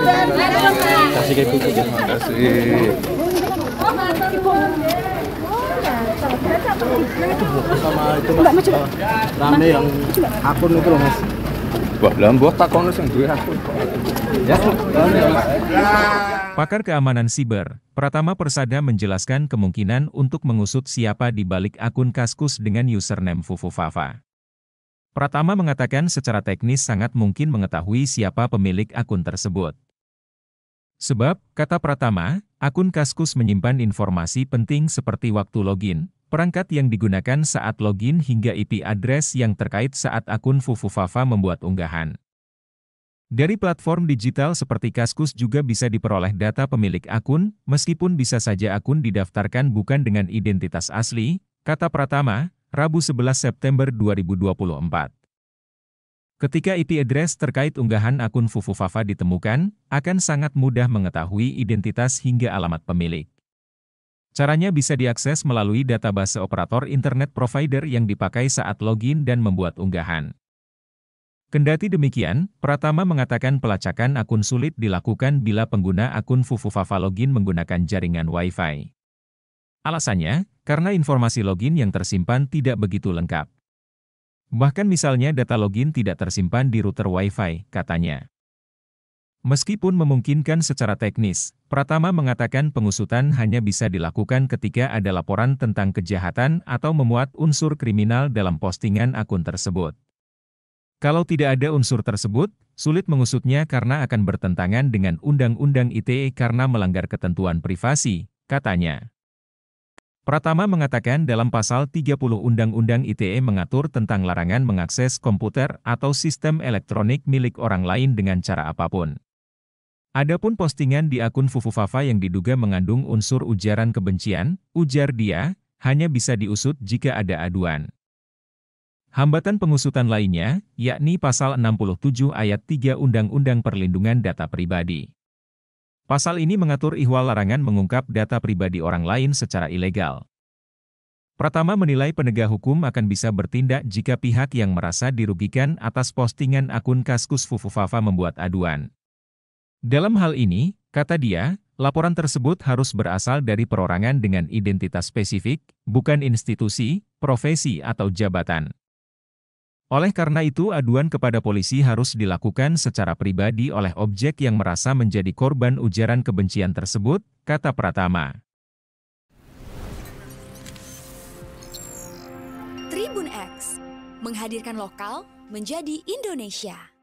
Kasih kayak kuku. Terima kasih. Sama itu Mas. Rame yang akun itu loh Mas. Wah, belum buat takon yang duwe akun. Ya, Pakar keamanan siber, Pratama Persada menjelaskan kemungkinan untuk mengusut siapa di balik akun Kaskus dengan username Fufufafa. Pratama mengatakan secara teknis sangat mungkin mengetahui siapa pemilik akun tersebut. Sebab, kata Pratama, akun Kaskus menyimpan informasi penting seperti waktu login, perangkat yang digunakan saat login hingga IP address yang terkait saat akun Fufufafa membuat unggahan. Dari platform digital seperti Kaskus juga bisa diperoleh data pemilik akun, meskipun bisa saja akun didaftarkan bukan dengan identitas asli, kata Pratama, Rabu 11 September 2024. Ketika IP address terkait unggahan akun Fufufafa ditemukan, akan sangat mudah mengetahui identitas hingga alamat pemilik. Caranya bisa diakses melalui database operator internet provider yang dipakai saat login dan membuat unggahan. Kendati demikian, Pratama mengatakan pelacakan akun sulit dilakukan bila pengguna akun Fufufafa login menggunakan jaringan Wi-Fi. Alasannya, karena informasi login yang tersimpan tidak begitu lengkap. Bahkan misalnya data login tidak tersimpan di router Wi-Fi, katanya. Meskipun memungkinkan secara teknis, Pratama mengatakan pengusutan hanya bisa dilakukan ketika ada laporan tentang kejahatan atau memuat unsur kriminal dalam postingan akun tersebut. Kalau tidak ada unsur tersebut, sulit mengusutnya karena akan bertentangan dengan Undang-Undang ITE karena melanggar ketentuan privasi, katanya. Pratama mengatakan dalam pasal 30 Undang-Undang ITE mengatur tentang larangan mengakses komputer atau sistem elektronik milik orang lain dengan cara apapun. Adapun postingan di akun Fufufafa yang diduga mengandung unsur ujaran kebencian, ujar dia, hanya bisa diusut jika ada aduan. Hambatan pengusutan lainnya, yakni pasal 67 ayat 3 Undang-Undang Perlindungan Data Pribadi. Pasal ini mengatur ihwal larangan mengungkap data pribadi orang lain secara ilegal. Pratama menilai penegak hukum akan bisa bertindak jika pihak yang merasa dirugikan atas postingan akun Kaskus Fufufafa membuat aduan. Dalam hal ini, kata dia, laporan tersebut harus berasal dari perorangan dengan identitas spesifik, bukan institusi, profesi, atau jabatan. Oleh karena itu, aduan kepada polisi harus dilakukan secara pribadi oleh objek yang merasa menjadi korban ujaran kebencian tersebut, kata Pratama. Tribun X menghadirkan lokal menjadi Indonesia.